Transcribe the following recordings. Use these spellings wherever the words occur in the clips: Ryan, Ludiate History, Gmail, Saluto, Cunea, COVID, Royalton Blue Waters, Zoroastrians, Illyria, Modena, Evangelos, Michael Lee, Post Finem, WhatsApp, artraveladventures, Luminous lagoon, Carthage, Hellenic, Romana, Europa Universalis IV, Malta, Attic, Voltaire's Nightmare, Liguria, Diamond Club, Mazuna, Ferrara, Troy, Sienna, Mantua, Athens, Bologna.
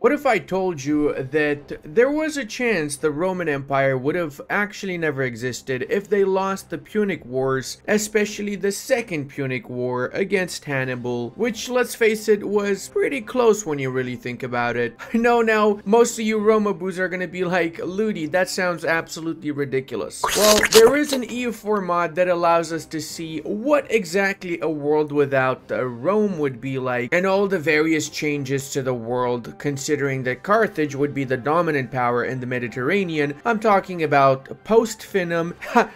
What if I told you that there was a chance the Roman Empire would have actually never existed if they lost the Punic Wars, especially the Second Punic War against Hannibal, which, let's face it, was pretty close when you really think about it. I know now most of you Roma boos are gonna be like, Ludi, that sounds absolutely ridiculous. Well, there is an EU4 mod that allows us to see what exactly a world without Rome would be like, and all the various changes to the world considering that Carthage would be the dominant power in the Mediterranean. I'm talking about Post Finem.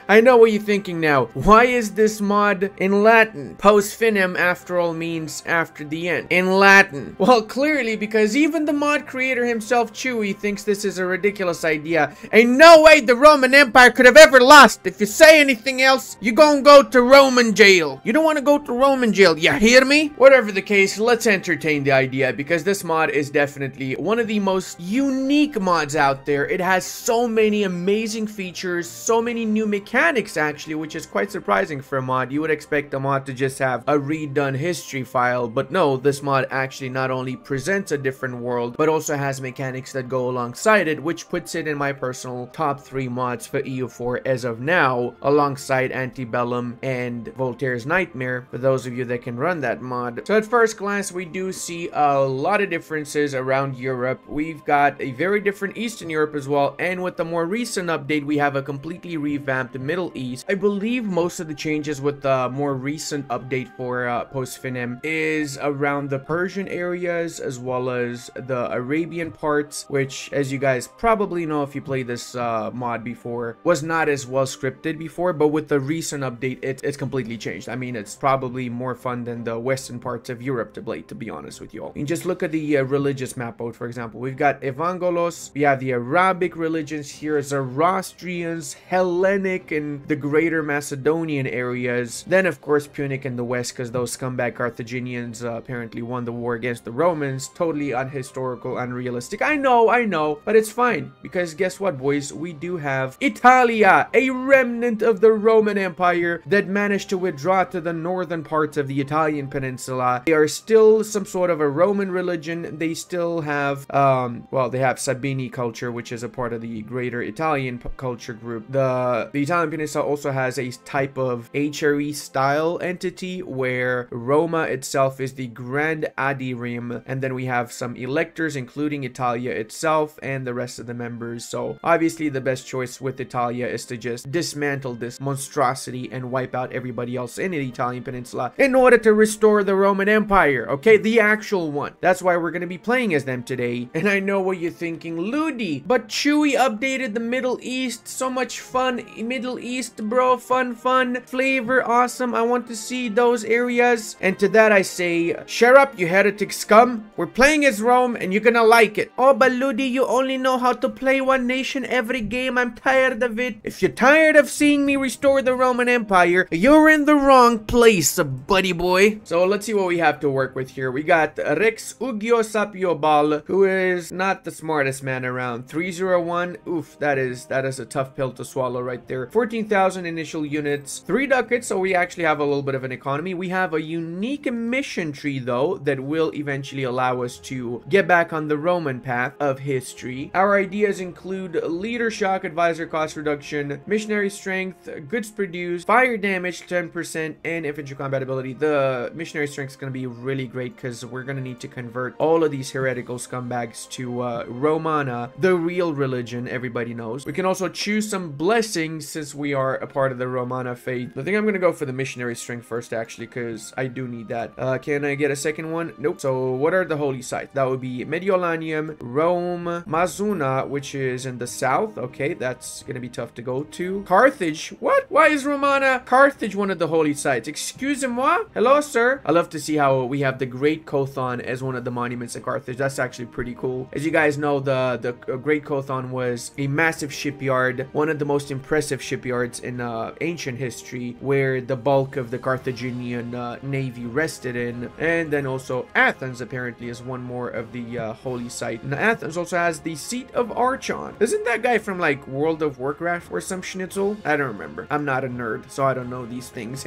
I know what you're thinking now. Why is this mod in Latin? Post Finem, after all, means after the end. In Latin. Well, clearly, because even the mod creator himself, Chewy, thinks this is a ridiculous idea. Ain't no way the Roman Empire could have ever lost. If you say anything else, you're gonna go to Roman jail. You don't want to go to Roman jail, you hear me? Whatever the case, let's entertain the idea, because this mod is definitely one of the most unique mods out there. It has so many amazing features, so many new mechanics actually, which is quite surprising for a mod. You would expect the mod to just have a redone history file, but no, this mod actually not only presents a different world, but also has mechanics that go alongside it, which puts it in my personal top 3 mods for EU4 as of now, alongside Antebellum and Voltaire's Nightmare, for those of you that can run that mod. So at first glance, we do see a lot of differences around Europe. We've got a very different Eastern Europe as well, and with the more recent update we have a completely revamped Middle East. I believe most of the changes with the more recent update for Post Finem is around the Persian areas as well as the Arabian parts, which, as you guys probably know if you played this mod before, was not as well scripted before, but with the recent update it's completely changed. I mean, it's probably more fun than the western parts of Europe to play, to be honest with you all. I mean, just look at the religious map. For example, we've got Evangelos, we have the Arabic religions here, Zoroastrians, Hellenic, and the greater Macedonian areas. Then, of course, Punic in the west, because those scumbag Carthaginians apparently won the war against the Romans. Totally unhistorical, unrealistic. I know, but it's fine, because guess what, boys? We do have Italia, a remnant of the Roman Empire that managed to withdraw to the northern parts of the Italian peninsula. They are still some sort of a Roman religion. They still have they have Sabini culture, which is a part of the greater Italian culture group. The Italian peninsula also has a type of HRE style entity where Roma itself is the Grand Adirim, and then we have some electors including Italia itself and the rest of the members. So obviously the best choice with Italia is to just dismantle this monstrosity and wipe out everybody else in the Italian peninsula in order to restore the Roman Empire, okay, the actual one. That's why we're going to be playing as them today. And I know what you're thinking, Ludi, but Chewy updated the Middle East. So much fun, Middle East, bro. Fun flavor, awesome. I want to see those areas. And to that I say, share up, you heretic scum. We're playing as Rome and you're gonna like it. Oh, but Ludi, you only know how to play one nation every game. I'm tired of it. If you're tired of seeing me restore the Roman Empire, you're in the wrong place, buddy boy. So let's see what we have to work with here. We got Rex Ugio Sapioba, who is not the smartest man around. 301, oof, that is a tough pill to swallow right there. 14,000 initial units, 3 ducats, so we actually have a little bit of an economy. We have a unique mission tree though that will eventually allow us to get back on the Roman path of history. Our ideas include leader shock, advisor cost reduction, missionary strength, goods produced, fire damage 10%, and infantry combat ability. The missionary strength is going to be really great because we're going to need to convert all of these heretical scumbags to Romana, the real religion everybody knows. We can also choose some blessings since we are a part of the Romana faith. I think I'm gonna go for the missionary strength first actually, because I do need that. Can I get a second one? Nope. So what are the holy sites? That would be Mediolanum, Rome, Mazuna, which is in the south. Okay, that's gonna be tough to go to. Carthage, what? Why is Romana Carthage one of the holy sites? Excuse moi? Hello, sir. I love to see how we have the great Cothon as one of the monuments of Carthage. That's actually pretty cool. As you guys know, the Great Cothon was a massive shipyard, one of the most impressive shipyards in ancient history, where the bulk of the Carthaginian navy rested in. And then also Athens apparently is one more of the holy site. And Athens also has the seat of Archon. Isn't that guy from like World of Warcraft or some schnitzel? I don't remember. I'm not a nerd, so I don't know these things.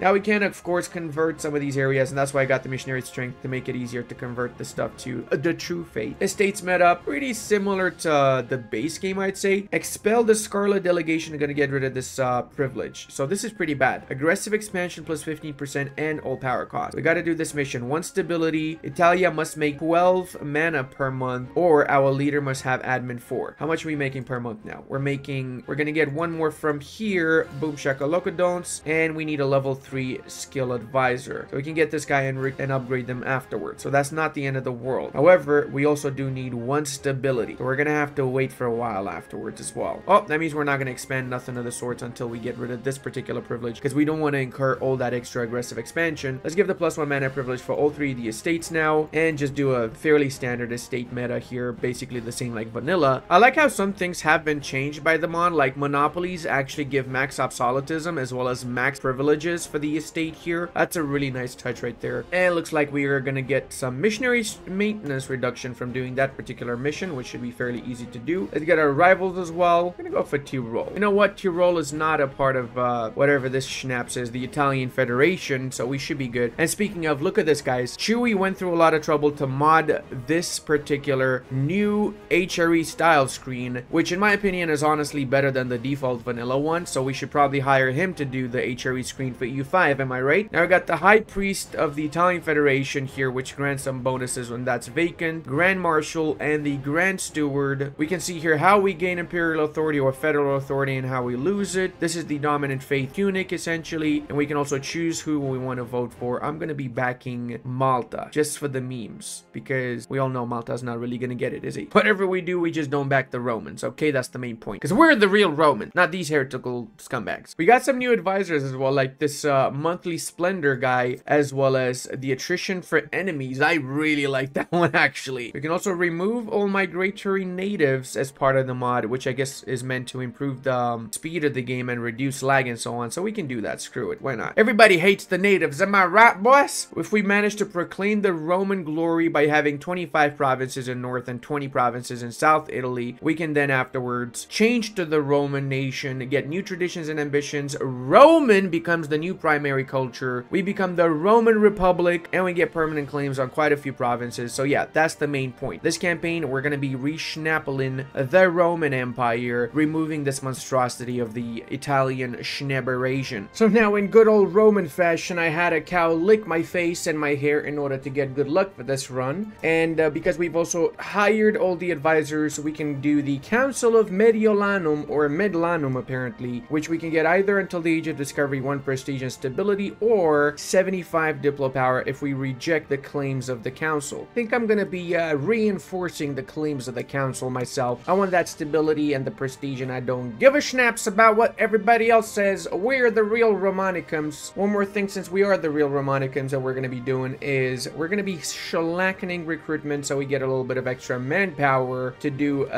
Now we can of course convert some of these areas, and that's why I got the missionary strength, to make it easier to convert the stuff to the true fate. Estates met up, pretty similar to the base game, I'd say. Expel the Scarlet Delegation, you're gonna get rid of this privilege. So this is pretty bad. Aggressive expansion plus 15% and all power cost. We gotta do this mission. 1 stability. Italia must make 12 mana per month, or our leader must have admin 4. How much are we making per month now? We're gonna get one more from here. Boom shaka locodonts, and we need a level 3 skill advisor. So we can get this guy and upgrade them afterwards. So that's not the end of the world. However, we also do need 1 stability. So we're gonna have to wait for a while afterwards as well. Oh, that means we're not gonna expand nothing of the sorts until we get rid of this particular privilege, because we don't want to incur all that extra aggressive expansion. Let's give the plus 1 mana privilege for all 3 of the estates now, and just do a fairly standard estate meta here, basically the same like vanilla. I like how some things have been changed by the mod, like monopolies actually give max absolutism as well as max privileges for the estate here. That's a really nice touch right there. And it looks like we are gonna get some missionary maintenance reduction from doing that particular mission, which should be fairly easy to do. Let's get our rivals as well. We're gonna go for Tyrol. You know what? Tyrol is not a part of whatever this schnapps is, the Italian Federation, so we should be good. And speaking of, look at this, guys. Chewy went through a lot of trouble to mod this particular new HRE style screen, which in my opinion is honestly better than the default vanilla one, so we should probably hire him to do the HRE screen for EU5, am I right? Now we got the High Priest of the Italian Federation here, which grants some bonuses when that's vacant, Grand Marshal, and the Grand Steward. We can see here how we gain Imperial Authority or Federal Authority and how we lose it. This is the dominant faith Punic, essentially, and we can also choose who we want to vote for. I'm going to be backing Malta, just for the memes, because we all know Malta's not really going to get it, is he? Whatever we do, we just don't back the Romans, okay? That's the main point, because we're the real Romans, not these heretical scumbags. We got some new advisors as well, like this monthly splendor guy, as well as the attrition for enemies. I really like that one, actually. We can also remove all migratory natives as part of the mod, which I guess is meant to improve the speed of the game and reduce lag and so on, so we can do that. Screw it, why not? Everybody hates the natives, am I right, boys? If we manage to proclaim the Roman glory by having 25 provinces in north and 20 provinces in south Italy, we can then afterwards change to the Roman nation, get new traditions and ambitions. Roman becomes the new primary culture, we become the Roman Republic, and we get permanent claims on quite a few provinces. So yeah, that's the main point. This campaign, we're gonna be re-schnappeling the Roman Empire, removing this monstrosity of the Italian schnabberation. So now, in good old Roman fashion, I had a cow lick my face and my hair in order to get good luck for this run. And because we've also hired all the advisors, we can do the Council of Mediolanum, or Medlanum apparently, which we can get either until the Age of Discovery 1 prestige and stability, or 75 diplo power if we reject the claims of the council. I think I'm gonna be reinforcing the claims of the council myself. I want that stability and the prestige, and I don't give a schnapps about what everybody else says. We're the real Romanicums. One more thing, since we are the real Romanicums, that we're gonna be doing is we're gonna be shellacking recruitment, so we get a little bit of extra manpower to do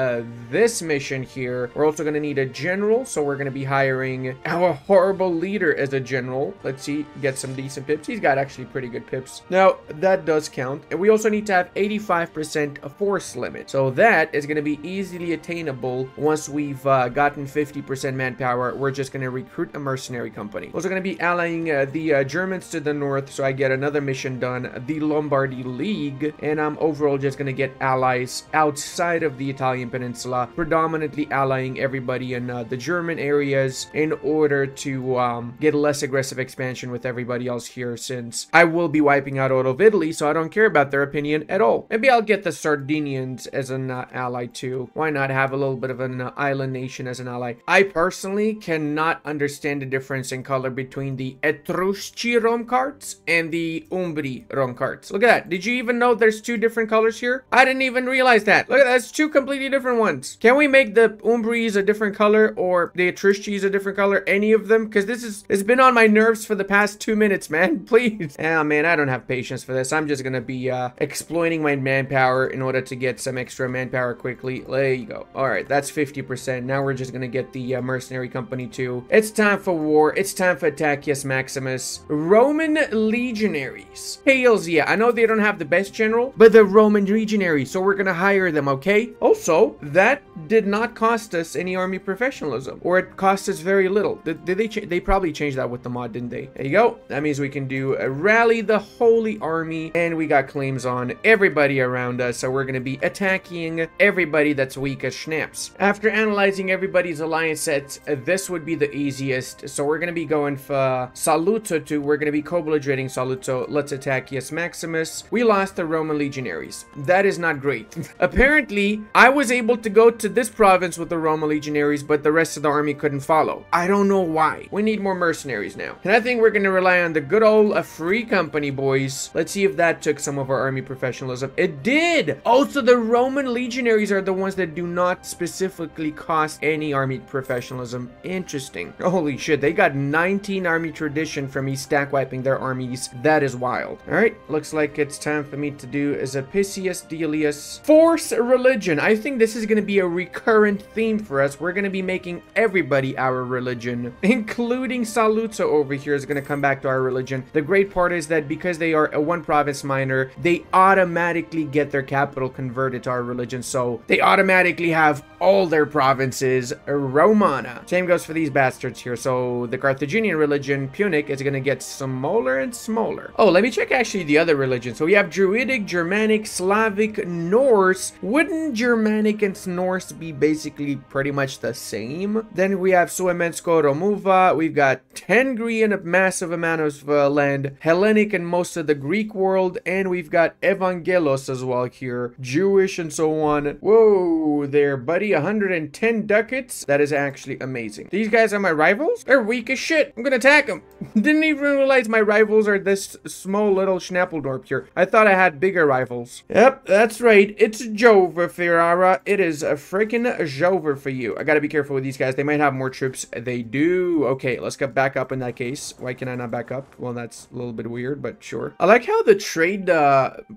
this mission here. We're also gonna need a general, so we're gonna be hiring our horrible leader as a general. Let's see, get some decent pips. He's got actually pretty good pips. Now that does count, and we also need to have 85% force limit, so that is gonna be easily attainable once we've gotten 50% manpower. We're just gonna recruit a mercenary company. Also gonna be allying the Germans to the north, so I get another mission done, the Lombardy League, and I'm overall just gonna get allies outside of the Italian peninsula, predominantly allying everybody in the German areas in order to get less aggressive expansion with everybody else here, since I will be wiping out all of Italy, so I don't care about their opinion at all. Maybe I'll get the Sardinians as an ally too. Why not have a little bit of an island nation as an ally? I personally cannot understand the difference in color between the Etruschi Rome cards and the Umbri Rome cards. Look at that. Did you even know there's 2 different colors here? I didn't even realize that. Look at that. That's 2 completely different ones. Can we make the Umbris a different color, or the Etruschi's a different color? Any of them? Because it's been on my nerves for the past 2 minutes, man. Please. Oh man, I don't have patience for this. I'm just gonna be exploiting my manpower in order to get some extra manpower quickly. There you go. All right, that's 50%. Now we're just gonna get the mercenary company too. It's time for war. It's time for Taccius Maximus. Roman legionaries. Hells yeah. I know they don't have the best general, but they're Roman legionaries, so we're gonna hire them, okay? Also, that It did not cost us any army professionalism, or it cost us very little. They probably changed that with the mod, didn't they? There you go. That means we can do a rally the holy army, and we got claims on everybody around us, so we're going to be attacking everybody that's weak as schnapps. After analyzing everybody's alliance sets, this would be the easiest, so we're going to be going for Saluto too. We're going to be co-belligerent Saluto. Let's attack. Yes, Maximus. We lost the Roman legionaries. That is not great. Apparently, I was able to go to this province with the Roman legionaries, but the rest of the army couldn't follow. I don't know why. We need more mercenaries now. And I think we're going to rely on the good old free company, boys. Let's see if that took some of our army professionalism. It did! Also, the Roman legionaries are the ones that do not specifically cost any army professionalism. Interesting. Holy shit, they got 19 army tradition from me stack wiping their armies. That is wild. Alright, looks like it's time for me to do is a Piscius Delius. Force religion. I think this is going to be a recurrent theme for us. We're going to be making everybody our religion, including Saluto over here is going to come back to our religion. The great part is that because they are a one province minor, they automatically get their capital converted to our religion, so they automatically have all their provinces Romana. Same goes for these bastards here. So the Carthaginian religion, Punic, is going to get smaller and smaller. Oh, let me check actually the other religion. So we have Druidic, Germanic, Slavic, Norse. Wouldn't Germanic and Norse be basically pretty much the same? Then we have Suomensko Romuva. We've got Tengri and a massive amount of land, Hellenic and most of the Greek world, and we've got Evangelos as well here, Jewish and so on. Whoa there, buddy. 110 ducats. That is actually amazing. These guys are my rivals. They're weak as shit. I'm gonna attack them. Didn't even realize my rivals are this small little Schnappeldorp here. I thought I had bigger rivals. Yep, that's right. It's Jove, Ferrara. It is a freaking Jove for you. I gotta be careful with these guys. They might have more troops. They do. Okay, let's get back up in that case. Why can I not back up? Well, that's a little bit weird, but sure. I like how the trade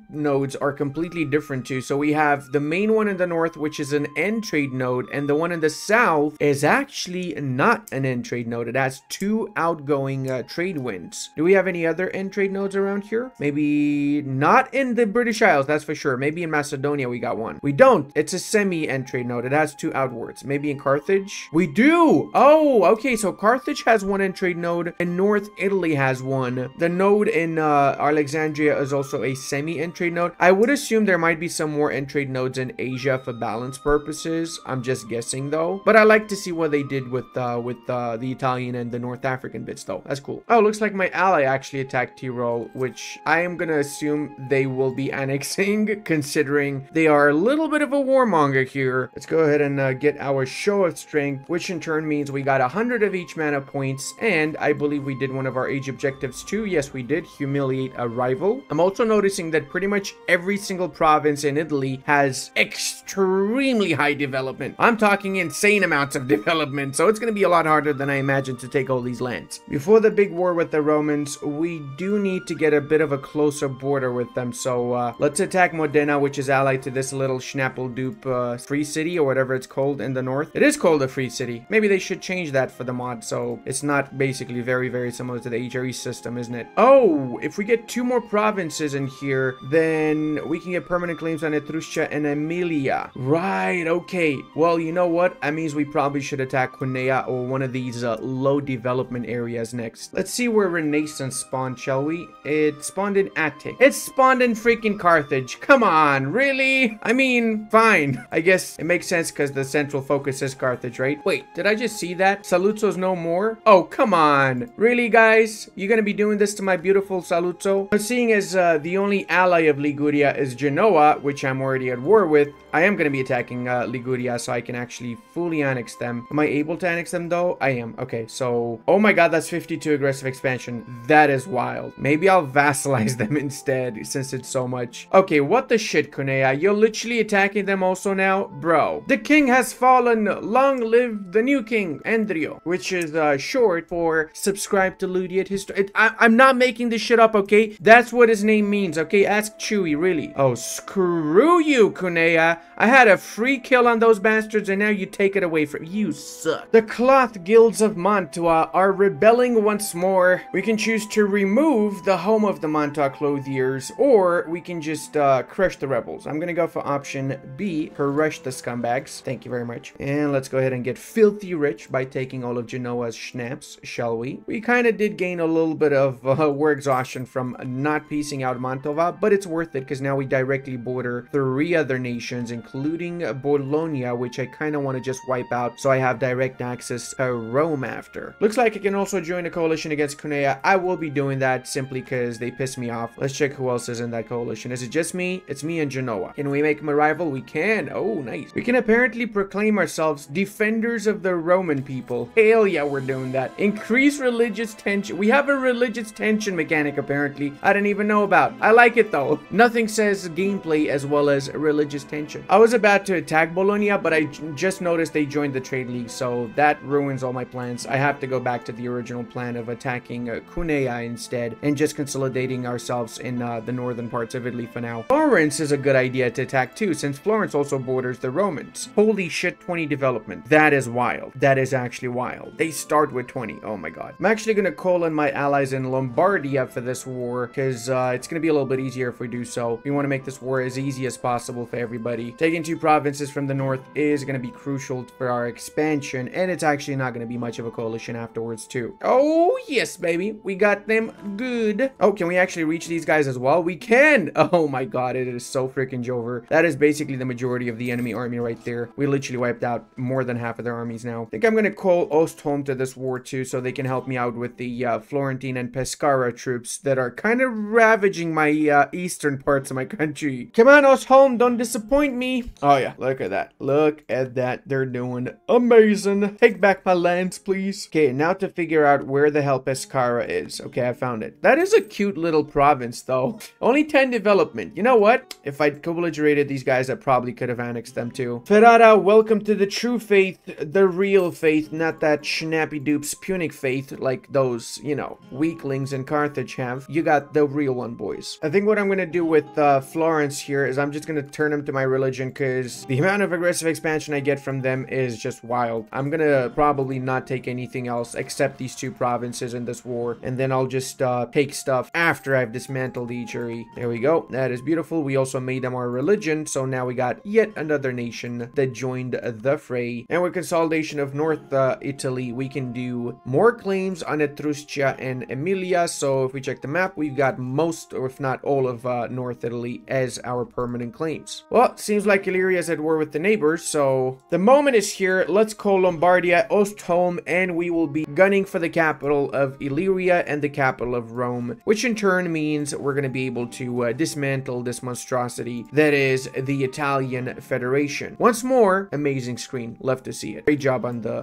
nodes are completely different too. So we have the main one in the north, which is an end trade node, and the one in the south is actually not an end trade node. It has two outgoing trade winds. Do we have any other end trade nodes around here? Maybe not in the British Isles, that's for sure. Maybe in Macedonia we got one. We don't. It's a semi-end trade node. It has two outwards. Maybe in Carthage? We do! Oh, okay, so Carthage has one end trade node, and North Italy has one. The node in Alexandria is also a semi-end trade node. I would assume there might be some more end trade nodes in Asia for balance purposes. I'm just guessing though. But I like to see what they did with the Italian and the North African bits though. That's cool. Oh, looks like my ally actually attacked Tyrol, which I am gonna assume they will be annexing, considering they are a little bit of a warmonger here. Let's go ahead and get our show of strength, which in turn means we got 100 of each mana points, and I believe we did one of our age objectives too. Yes, we did humiliate a rival. I'm also noticing that pretty much every single province in Italy has extremely high development. I'm talking insane amounts of development, so it's gonna be a lot harder than I imagined to take all these lands. Before the big war with the Romans, we do need to get a bit of a closer border with them, so let's attack Modena, which is allied to this little Schnappeldupe free city, or whatever it's called in the north. It is called a free city. Maybe they should change that for the mod, so it's not basically very, very similar to the HRE system, isn't it? Oh, if we get two more provinces in here, then we can get permanent claims on Etruscia and Emilia. Right, okay. Well, you know what? That means we probably should attack Cunea or one of these low development areas next. Let's see where Renaissance spawned, shall we? It spawned in Attic. It spawned in freaking Carthage. Come on, really? I mean, fine. I guess it makes sense because the central focus is Carthage, right? Wait, did I just see that? Saluto's no more? Oh, come on. Really, guys? You're gonna be doing this to my beautiful Saluto? But seeing as the only ally of Liguria is Genoa, which I'm already at war with, I am gonna be attacking Liguria so I can actually fully annex them. Am I able to annex them though? I am. Okay, so... Oh my god, that's 52 aggressive expansion. That is wild. Maybe I'll vassalize them instead, since it's so much. Okay, what the shit, Cunea? You're literally attacking them also now? Bro. The king has fallen. Long live the new king, Andrio. Which is short for subscribe to Ludiate History. I'm not making this shit up, okay? That's what his name means, okay? Ask Chewy, really. Oh, screw you, Cunea. I had a free kill on those bastards, and now you take it away from me. You suck. The cloth guilds of Mantua are rebelling once more. We can choose to remove the home of the Mantua clothiers, or we can just crush the rebels. I'm gonna go for option B, crush the scumbags. Thank you very much. And let's go ahead and get filthy rich by taking all of Genoa's schnapps, shall we? We kind of did gain a little bit of war exhaustion from not piecing out Mantova, but it's worth it because now we directly border three other nations, including Bologna, which I kind of want to just wipe out so I have direct access to Rome after. Looks like I can also join a coalition against Cunea. I will be doing that simply because they piss me off. Let's check who else is in that coalition. Is it just me? It's me and Genoa. Can we make him a rival? We can. Oh, nice. We can apparently proclaim ourselves defenders of the Roman people. Hell yeah, we're doing that. Increase religious tension. We have a religious tension mechanic apparently. I didn't even know about. I like it though. Nothing says gameplay as well as religious tension. I was about to attack Bologna, but I just noticed they joined the trade league, so that ruins all my plans. I have to go back to the original plan of attacking Cunea instead and just consolidating ourselves in the northern parts of Italy for now. Florence is a good idea to attack too, since Florence also borders the Romans. Holy shit, 20 development. That is wild. That is actually wild. They start with 20. Oh my god. I'm actually gonna call in my allies in Lombardia for this war, because it's gonna be a little bit easier if we do so. We want to make this war as easy as possible for everybody. Taking two provinces from the north is gonna be crucial for our expansion, and it's actually not gonna be much of a coalition afterwards too. Oh yes, baby. We got them good. Oh, can we actually reach these guys as well? We can. Oh my god, it is so freaking over. That is basically the majority of the enemy army right there. We literally wiped out more than half of their armies now. I think I'm gonna call Ostholm to this war too, so they can help me out with the Florentine and Pescara troops that are kind of ravaging my eastern parts of my country. Come on, Ostholm, don't disappoint me. Oh yeah, look at that. Look at that. They're doing amazing. Take back my lands, please. Okay, now to figure out where the hell Pescara is. Okay, I found it. That is a cute little province though. Only 10 development. You know what? If I'd belligerated these guys, I probably could have annexed them too. Ferrara, welcome to the true faith, the real faith, not that schnappy dupes Punic faith like those, you know, weaklings in Carthage have. You got the real one, boys. I think what I'm gonna do with Florence here is I'm just gonna turn them to my religion, because the amount of aggressive expansion I get from them is just wild. I'm gonna probably not take anything else except these two provinces in this war, and then I'll just take stuff after I've dismantled the Chewy. There we go. That is beautiful. We also made them our religion, so now we got yet another nation that joined the fray. And with consolidation of North Italy, we can do more claims on Etruscia and Emilia. So if we check the map, we've got most, or if not all, of North Italy as our permanent claims. Well, seems like Illyria is at war with the neighbors, so the moment is here. Let's call Lombardia, Ostholm, and we will be gunning for the capital of Illyria and the capital of Rome, which in turn means we're going to be able to dismantle this monstrosity that is the Italian Federation. Once more, amazing screen. Love to see it. Great job on the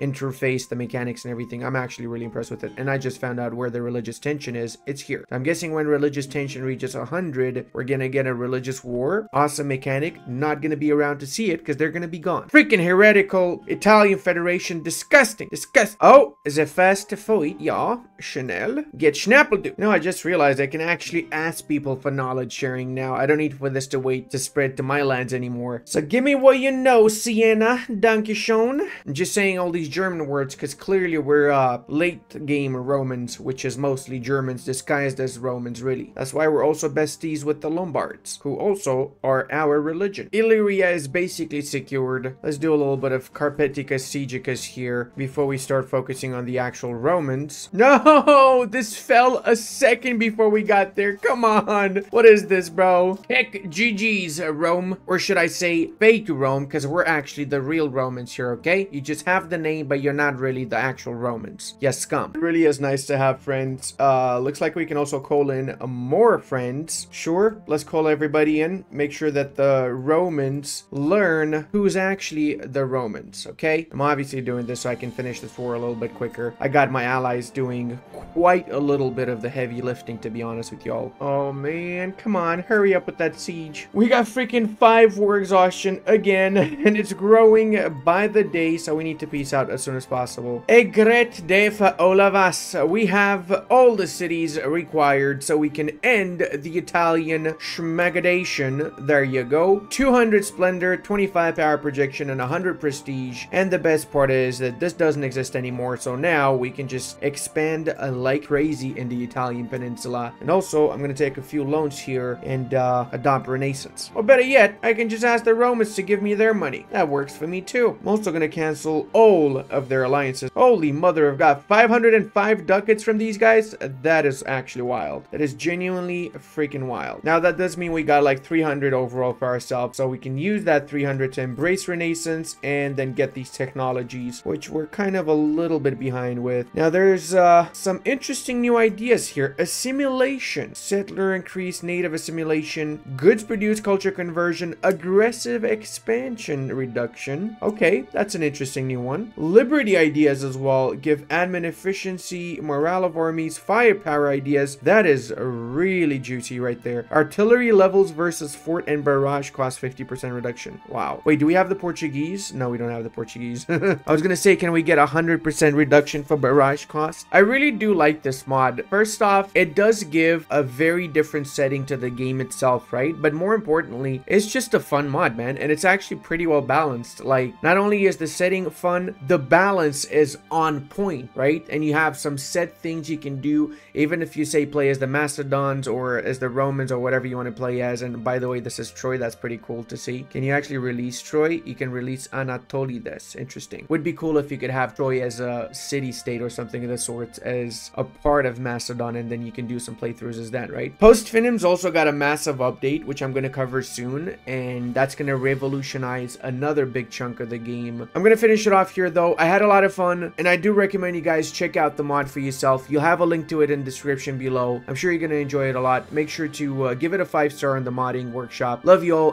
interface, the mechanics and everything. I'm actually really impressed with it. And I just found out where the religious tension is. It's here. I'm guessing when religious tension reaches 100, we're gonna get a religious war. Awesome mechanic. Not gonna be around to see it because they're gonna be gone. Freaking heretical Italian Federation. Disgusting. Disgust. Oh, is it fast to fight? Yeah. Chanel. Get Schnapple do. No, I just realized I can actually ask people for knowledge sharing now. I don't need for this to wait to spread to my lands anymore. So give me what you know, Sienna. Dankeschön. I'm just saying all these German words because clearly we're late game Romans, which is mostly Germans disguised as Romans, really. That's why we're also besties with the Lombards, who also are our religion. Illyria is basically secured. Let's do a little bit of Carpeticus Siegicus here before we start focusing on the actual Romans. No! This fell a second before we got there. Come on! What is this, bro? Heck, GG's Rome, or should I say fake Rome, because we're actually the real Romans here, okay? You just have the name, but you're not really the actual Romans. Yes, scum. It really is nice to have friends. Looks like we can also call in more friends. Sure, let's call everybody in. Make sure that the Romans learn who's actually the Romans, okay? I'm obviously doing this so I can finish this war a little bit quicker. I got my allies doing quite a little bit of the heavy lifting, to be honest with y'all. Oh, man. Come on. Hurry up with that siege. We got freaking 5 war exhaustion again, and it's growing by the day, so we need to peace out as soon as possible. Egret defa olavas. We have all the cities required so we can end the Italian schmagadation. There you go. gold, 200 splendor, 25 power projection, and 100 prestige. And the best part is that this doesn't exist anymore, so now we can just expand like crazy in the Italian peninsula. And also, I'm going to take a few loans here and adopt Renaissance. Or better yet, I can just ask the Romans to give me their money. That works for me too. I'm also going to cancel all of their alliances. Holy mother of God, 505 ducats from these guys? That is actually wild. That is genuinely freaking wild. Now that does mean we got like 300 overall for ourselves, so we can use that 300 to embrace Renaissance and then get these technologies, which we're kind of a little bit behind with. Now there's some interesting new ideas here. Assimilation, settler increase, native assimilation, goods produced, culture conversion, aggressive expansion reduction. Okay, that's an interesting new one. Liberty ideas as well, give admin efficiency, morale of armies, firepower ideas. That is really juicy right there. Artillery levels versus fort and barrage cost 50% reduction. Wow. Wait, do we have the Portuguese? No, we don't have the Portuguese. I was gonna say, can we get 100% reduction for barrage cost? I really do like this mod. First off, it does give a very different setting to the game itself, right? But more importantly, it's just a fun mod, man, and it's actually pretty well balanced. Like, not only is the setting fun, the balance is on point, right? And you have some set things you can do, even if you say play as the Macedons or as the Romans or whatever you want to play as. And by the way, this is Troy. That's pretty cool to see. Can you actually release Troy? You can release Anatolides. Interesting. Would be cool if you could have Troy as a city-state or something of the sort as a part of Macedon, and then you can do some playthroughs as that, right? Post Finem's also got a massive update, which I'm going to cover soon, and that's going to revolutionize another big chunk of the game. I'm going to finish it off here, though. I had a lot of fun, and I do recommend you guys check out the mod for yourself. You'll have a link to it in the description below. I'm sure you're going to enjoy it a lot. Make sure to give it a 5-star on the modding workshop. Love you all,